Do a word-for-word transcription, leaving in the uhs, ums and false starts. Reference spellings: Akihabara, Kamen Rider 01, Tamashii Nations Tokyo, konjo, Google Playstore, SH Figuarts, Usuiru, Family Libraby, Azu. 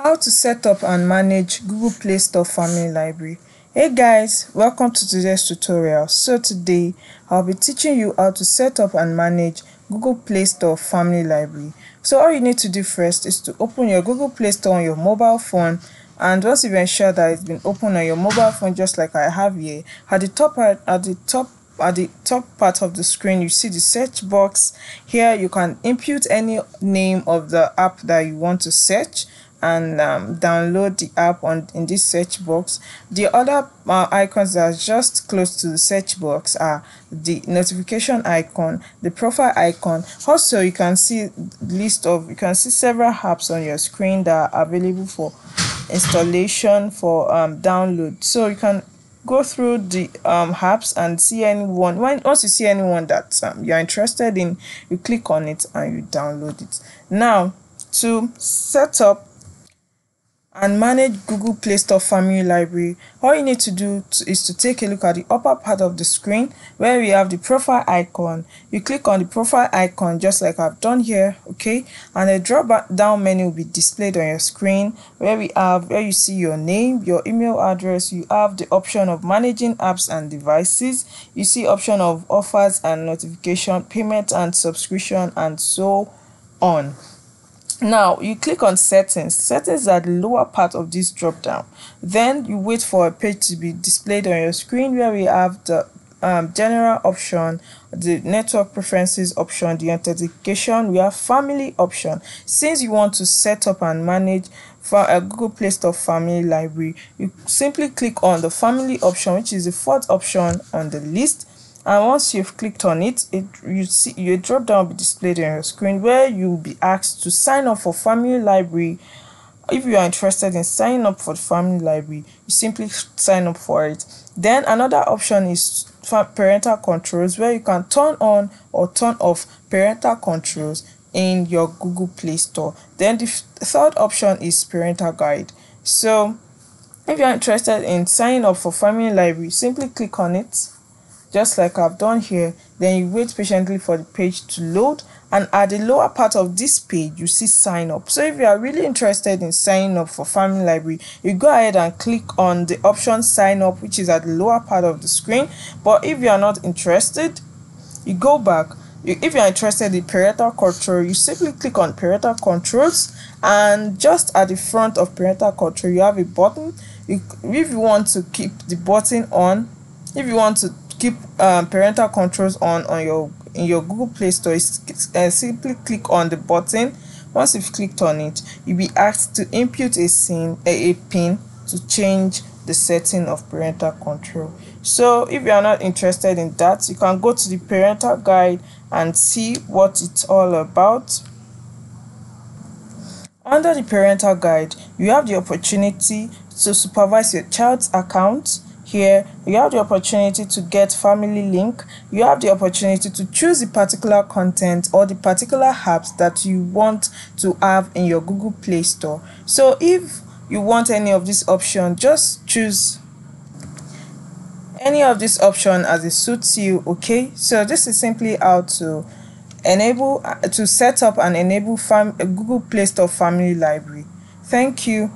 How to set up and manage Google Play Store Family Library. Hey guys, welcome to today's tutorial. So today I'll be teaching you how to set up and manage Google Play Store Family Library. So all you need to do first is to open your Google Play Store on your mobile phone, and once you've ensured that it's been opened on your mobile phone, just like I have here, at the top at, at the top at the top part of the screen you see the search box. Here you can input any name of the app that you want to search and um, download the app on in this search box. The other uh, icons that are just close to the search box are the notification icon, the profile icon. Also you can see list of you can see several apps on your screen that are available for installation, for um, download. So you can go through the um, apps and see anyone. When once you see anyone that um, you're interested in, you click on it and you download it. Now, to set up and manage Google Play Store Family Library, all you need to do to, is to take a look at the upper part of the screen where we have the profile icon. You click on the profile icon just like I've done here, okay? And a drop down menu will be displayed on your screen where we have where you see your name, your email address. You have the option of managing apps and devices. You see option of offers and notification, payment and subscription, and so on. Now you click on settings. Settings are the lower part of this drop down. Then you wait for a page to be displayed on your screen where we have the um, general option, the network preferences option, the authentication. We have family option. Since you want to set up and manage for a Google Play Store Family Library, you simply click on the family option, which is the fourth option on the list. And once you've clicked on it, it you see your drop down will be displayed on your screen where you'll be asked to sign up for Family Library. If you are interested in signing up for the Family Library, you simply sign up for it. Then another option is parental controls, where you can turn on or turn off parental controls in your Google Play Store. Then the third option is parental guide. So if you are interested in signing up for Family Library, simply click on it, just like I've done here. Then you wait patiently for the page to load, and at the lower part of this page you see sign up. So if you are really interested in signing up for Family Library, you go ahead and click on the option sign up, which is at the lower part of the screen. But if you are not interested, you go back. If you are interested in parental control, you simply click on parental controls, and just at the front of parental control you have a button. If you want to keep the button on, if you want to keep um, parental controls on on your in your Google Play Store, is uh, simply click on the button. Once you've clicked on it, you'll be asked to input a scene, a, a pin to change the setting of parental control. So if you are not interested in that, you can go to the parental guide and see what it's all about. Under the parental guide, you have the opportunity to supervise your child's account. Here you have the opportunity to get family link. You have the opportunity to choose the particular content or the particular apps that you want to have in your Google Play Store. So if you want any of this option, just choose any of this option as it suits you, okay? So this is simply how to enable to set up and enable fam Google Play Store Family Library. Thank you.